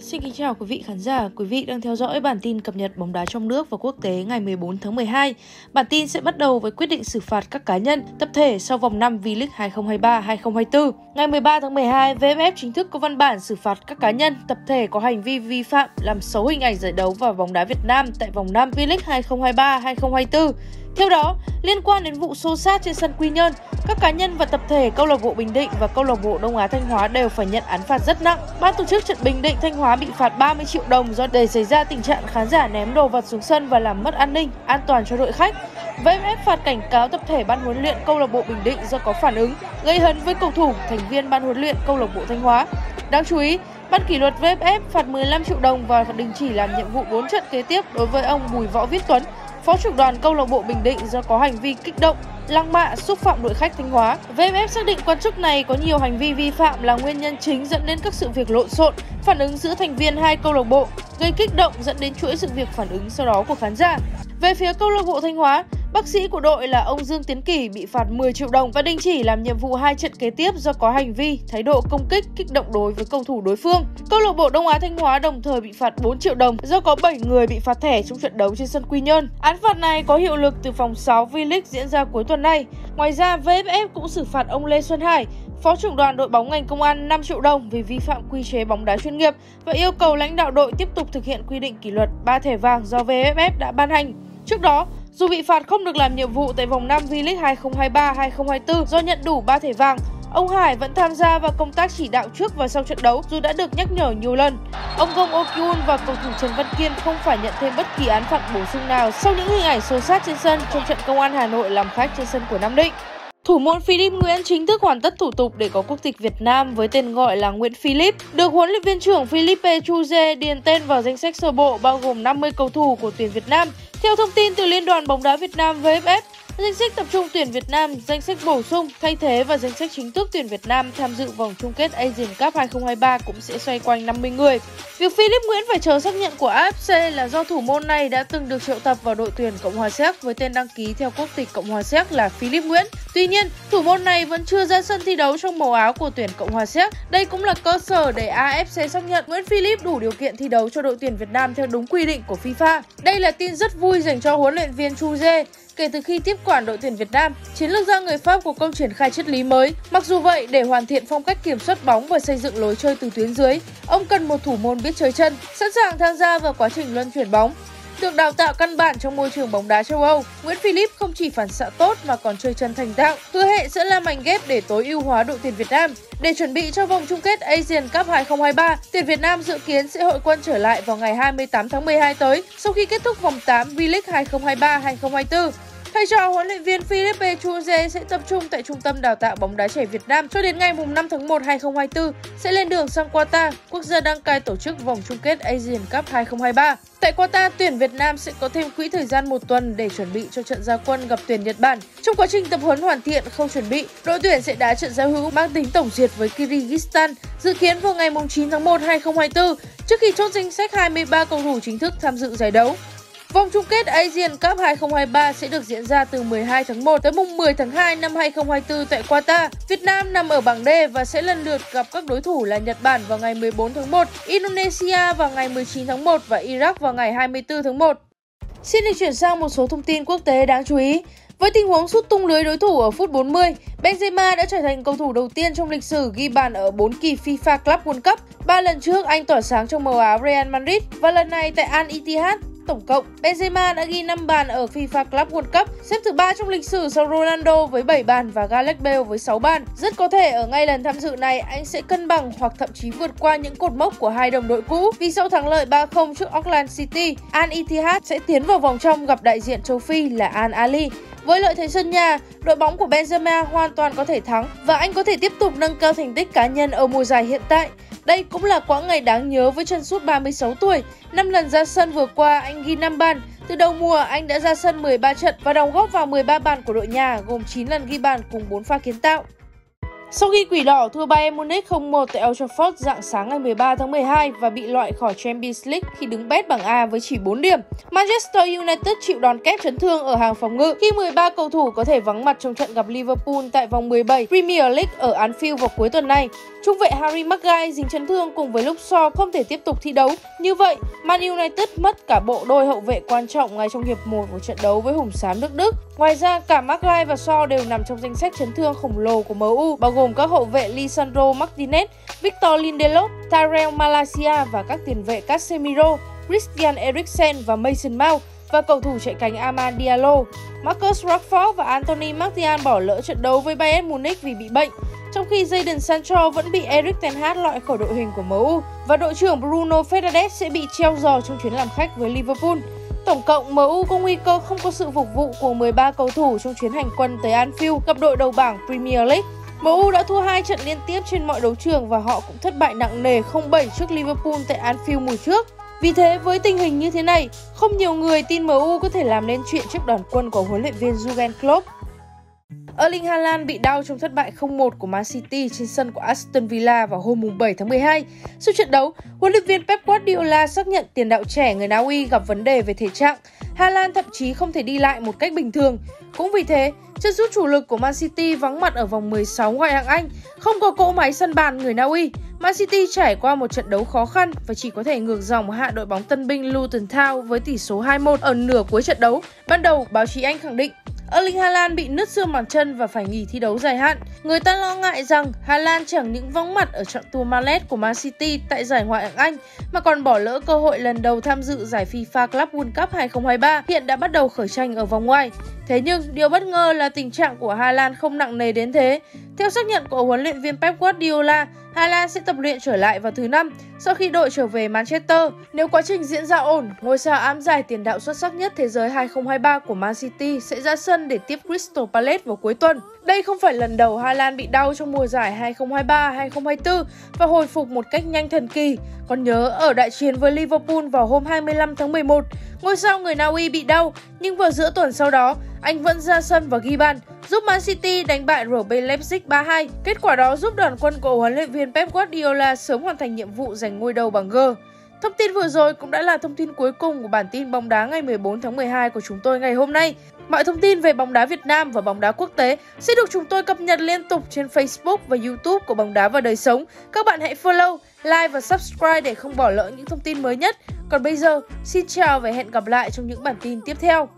Xin kính chào quý vị khán giả, quý vị đang theo dõi bản tin cập nhật bóng đá trong nước và quốc tế ngày 14 tháng 12. Bản tin sẽ bắt đầu với quyết định xử phạt các cá nhân, tập thể sau vòng 5 V-League 2023-2024. Ngày 13 tháng 12, VFF chính thức có văn bản xử phạt các cá nhân, tập thể có hành vi vi phạm làm xấu hình ảnh giải đấu và bóng đá Việt Nam tại vòng 5 V-League 2023-2024. Theo đó, liên quan đến vụ xô xát trên sân Quy Nhơn, các cá nhân và tập thể câu lạc bộ Bình Định và câu lạc bộ Đông Á Thanh Hóa đều phải nhận án phạt rất nặng. Ban tổ chức trận Bình Định Thanh Hóa bị phạt 30 triệu đồng do để xảy ra tình trạng khán giả ném đồ vật xuống sân và làm mất an ninh, an toàn cho đội khách. VFF phạt cảnh cáo tập thể ban huấn luyện câu lạc bộ Bình Định do có phản ứng gây hấn với cầu thủ, thành viên ban huấn luyện câu lạc bộ Thanh Hóa. Đáng chú ý, Ban kỷ luật VFF phạt 15 triệu đồng và đình chỉ làm nhiệm vụ 4 trận kế tiếp đối với ông Bùi Võ Viết Tuấn, phó trưởng đoàn câu lạc bộ Bình Định do có hành vi kích động, lăng mạ, xúc phạm đội khách Thanh Hóa. VFF xác định quan chức này có nhiều hành vi vi phạm là nguyên nhân chính dẫn đến các sự việc lộn xộn, phản ứng giữa thành viên hai câu lạc bộ, gây kích động dẫn đến chuỗi sự việc phản ứng sau đó của khán giả. Về phía câu lạc bộ Thanh Hóa, bác sĩ của đội là ông Dương Tiến Kỷ bị phạt 10 triệu đồng và đình chỉ làm nhiệm vụ 2 trận kế tiếp do có hành vi, thái độ công kích, kích động đối với cầu thủ đối phương. Câu lạc bộ Đông Á Thanh Hóa đồng thời bị phạt 4 triệu đồng do có 7 người bị phạt thẻ trong trận đấu trên sân Quy Nhơn. Án phạt này có hiệu lực từ vòng 6 V-League diễn ra cuối tuần này. Ngoài ra, VFF cũng xử phạt ông Lê Xuân Hải, phó trưởng đoàn đội bóng ngành công an 5 triệu đồng vì vi phạm quy chế bóng đá chuyên nghiệp và yêu cầu lãnh đạo đội tiếp tục thực hiện quy định kỷ luật 3 thẻ vàng do VFF đã ban hành. Trước đó, dù bị phạt không được làm nhiệm vụ tại vòng 5 V-League 2023-2024 do nhận đủ 3 thẻ vàng, ông Hải vẫn tham gia vào công tác chỉ đạo trước và sau trận đấu dù đã được nhắc nhở nhiều lần. Ông Gong Oh-kyun và cầu thủ Trần Văn Kiên không phải nhận thêm bất kỳ án phạt bổ sung nào sau những hình ảnh xô xát trên sân trong trận Công an Hà Nội làm khách trên sân của Nam Định. Thủ môn Philippe Nguyễn chính thức hoàn tất thủ tục để có quốc tịch Việt Nam với tên gọi là Nguyễn Filip. Được huấn luyện viên trưởng Philippe Troussier điền tên vào danh sách sơ bộ bao gồm 50 cầu thủ của tuyển Việt Nam. Theo thông tin từ Liên đoàn bóng đá Việt Nam VFF, danh sách tập trung tuyển Việt Nam, danh sách bổ sung, thay thế và danh sách chính thức tuyển Việt Nam tham dự vòng chung kết Asian Cup 2023 cũng sẽ xoay quanh 50 người. Việc Philippe Nguyễn phải chờ xác nhận của AFC là do thủ môn này đã từng được triệu tập vào đội tuyển Cộng hòa Séc với tên đăng ký theo quốc tịch Cộng hòa Séc là Philippe Nguyễn. Tuy nhiên, thủ môn này vẫn chưa ra sân thi đấu trong màu áo của tuyển Cộng hòa Séc. Đây cũng là cơ sở để AFC xác nhận Nguyễn Filip đủ điều kiện thi đấu cho đội tuyển Việt Nam theo đúng quy định của FIFA. Đây là tin rất vui dành cho huấn luyện viên Troussier kể từ khi tiếp quản đội tuyển Việt Nam. Chiến lược gia người Pháp của công triển khai triết lý mới. Mặc dù vậy, để hoàn thiện phong cách kiểm soát bóng và xây dựng lối chơi từ tuyến dưới, ông cần một thủ môn biết chơi chân, sẵn sàng tham gia vào quá trình luân chuyển bóng. Được đào tạo căn bản trong môi trường bóng đá châu Âu, Nguyễn Filip không chỉ phản xạ tốt mà còn chơi chân thành thạo, hứa hẹn sẽ là mảnh ghép để tối ưu hóa đội tuyển Việt Nam. Để chuẩn bị cho vòng chung kết Asian Cup 2023, tuyển Việt Nam dự kiến sẽ hội quân trở lại vào ngày 28 tháng 12 tới, sau khi kết thúc vòng 8 V-League 2023-2024. Thầy trò huấn luyện viên Philippe Troussier sẽ tập trung tại Trung tâm Đào tạo bóng đá trẻ Việt Nam cho đến ngày 5 tháng 1, 2024 sẽ lên đường sang Qatar, quốc gia đăng cai tổ chức vòng chung kết Asian Cup 2023. Tại Qatar, tuyển Việt Nam sẽ có thêm quỹ thời gian 1 tuần để chuẩn bị cho trận gia quân gặp tuyển Nhật Bản. Trong quá trình tập huấn hoàn thiện không chuẩn bị, đội tuyển sẽ đá trận giao hữu mang tính tổng duyệt với Kyrgyzstan dự kiến vào ngày 9 tháng 1, 2024 trước khi chốt danh sách 23 cầu thủ chính thức tham dự giải đấu. Vòng chung kết Asian Cup 2023 sẽ được diễn ra từ 12 tháng 1 tới mùng 10 tháng 2 năm 2024 tại Qatar. Việt Nam nằm ở bảng D và sẽ lần lượt gặp các đối thủ là Nhật Bản vào ngày 14 tháng 1, Indonesia vào ngày 19 tháng 1 và Iraq vào ngày 24 tháng 1. Xin được chuyển sang một số thông tin quốc tế đáng chú ý. Với tình huống sút tung lưới đối thủ ở phút 40, Benzema đã trở thành cầu thủ đầu tiên trong lịch sử ghi bàn ở 4 kỳ FIFA Club World Cup. 3 lần trước anh tỏa sáng trong màu áo Real Madrid và lần này tại Al Ittihad. Tổng cộng, Benzema đã ghi 5 bàn ở FIFA Club World Cup, xếp thứ 3 trong lịch sử sau Ronaldo với 7 bàn và Gareth Bale với 6 bàn. Rất có thể ở ngay lần tham dự này, anh sẽ cân bằng hoặc thậm chí vượt qua những cột mốc của hai đồng đội cũ vì sau thắng lợi 3-0 trước Auckland City, Al Ittihad sẽ tiến vào vòng trong gặp đại diện châu Phi là Al Ali. Với lợi thế sân nhà, đội bóng của Benzema hoàn toàn có thể thắng và anh có thể tiếp tục nâng cao thành tích cá nhân ở mùa giải hiện tại. Đây cũng là quãng ngày đáng nhớ với chân sút 36 tuổi. 5 lần ra sân vừa qua, anh ghi 5 bàn. Từ đầu mùa, anh đã ra sân 13 trận và đóng góp vào 13 bàn của đội nhà, gồm 9 lần ghi bàn cùng 4 pha kiến tạo. Sau khi Quỷ Đỏ thua Bayern Munich 0-1 tại Old Trafford rạng sáng ngày 13 tháng 12 và bị loại khỏi Champions League khi đứng bét bảng A với chỉ 4 điểm, Manchester United chịu đòn kép chấn thương ở hàng phòng ngự khi 13 cầu thủ có thể vắng mặt trong trận gặp Liverpool tại vòng 17 Premier League ở Anfield vào cuối tuần này. Trung vệ Harry Maguire dính chấn thương cùng với Luke Shaw không thể tiếp tục thi đấu. Như vậy, Man United mất cả bộ đôi hậu vệ quan trọng ngay trong hiệp 1 của trận đấu với Hùng Xám nước Đức. Ngoài ra, cả Maguire và Shaw đều nằm trong danh sách chấn thương khổng lồ của MU, bao gồm các hậu vệ Lisandro Martinez, Victor Lindelof, Tyrell Malacia và các tiền vệ Casemiro, Christian Eriksen và Mason Mount và cầu thủ chạy cánh Amandialo. Marcus Rashford và Anthony Martial bỏ lỡ trận đấu với Bayern Munich vì bị bệnh, trong khi Jadon Sancho vẫn bị Erik ten Hag loại khỏi đội hình của MU và đội trưởng Bruno Fernandes sẽ bị treo giò trong chuyến làm khách với Liverpool. Tổng cộng, MU có nguy cơ không có sự phục vụ của 13 cầu thủ trong chuyến hành quân tới Anfield gặp đội đầu bảng Premier League. MU đã thua 2 trận liên tiếp trên mọi đấu trường và họ cũng thất bại nặng nề 0-7 trước Liverpool tại Anfield mùa trước. Vì thế, với tình hình như thế này, không nhiều người tin MU có thể làm nên chuyện trước đoàn quân của huấn luyện viên Jurgen Klopp. Erling Haaland bị đau trong thất bại 0-1 của Man City trên sân của Aston Villa vào hôm 7 tháng 12. Sau trận đấu, huấn luyện viên Pep Guardiola xác nhận tiền đạo trẻ người Na Uy gặp vấn đề về thể trạng. Haaland thậm chí không thể đi lại một cách bình thường. Cũng vì thế, chân sút chủ lực của Man City vắng mặt ở vòng 16 ngoại hạng Anh, không có cỗ máy sân bàn người Na Uy. Man City trải qua một trận đấu khó khăn và chỉ có thể ngược dòng hạ đội bóng tân binh Luton Town với tỷ số 2-1 ở nửa cuối trận đấu. Ban đầu, báo chí Anh khẳng định Erling Haaland bị nứt xương bàn chân và phải nghỉ thi đấu dài hạn. Người ta lo ngại rằng Haaland chẳng những vắng mặt ở trận tour Malet của Man City tại giải Ngoại hạng Anh mà còn bỏ lỡ cơ hội lần đầu tham dự giải FIFA Club World Cup 2023 hiện đã bắt đầu khởi tranh ở vòng ngoài. Thế nhưng, điều bất ngờ là tình trạng của Haaland không nặng nề đến thế. Theo xác nhận của huấn luyện viên Pep Guardiola, Haaland sẽ tập luyện trở lại vào thứ Năm sau khi đội trở về Manchester. Nếu quá trình diễn ra ổn, ngôi sao ám giải tiền đạo xuất sắc nhất thế giới 2023 của Man City sẽ ra sân để tiếp Crystal Palace vào cuối tuần. Đây không phải lần đầu Haaland bị đau trong mùa giải 2023-2024 và hồi phục một cách nhanh thần kỳ. Còn nhớ ở đại chiến với Liverpool vào hôm 25 tháng 11, ngôi sao người Na Uy bị đau, nhưng vào giữa tuần sau đó, anh vẫn ra sân và ghi bàn, giúp Man City đánh bại RB Leipzig 3-2. Kết quả đó giúp đoàn quân của huấn luyện viên Pep Guardiola sớm hoàn thành nhiệm vụ giành ngôi đầu bảng G. Thông tin vừa rồi cũng đã là thông tin cuối cùng của bản tin bóng đá ngày 14 tháng 12 của chúng tôi ngày hôm nay. Mọi thông tin về bóng đá Việt Nam và bóng đá quốc tế sẽ được chúng tôi cập nhật liên tục trên Facebook và YouTube của Bóng đá và Đời sống. Các bạn hãy follow, like và subscribe để không bỏ lỡ những thông tin mới nhất. Còn bây giờ, xin chào và hẹn gặp lại trong những bản tin tiếp theo.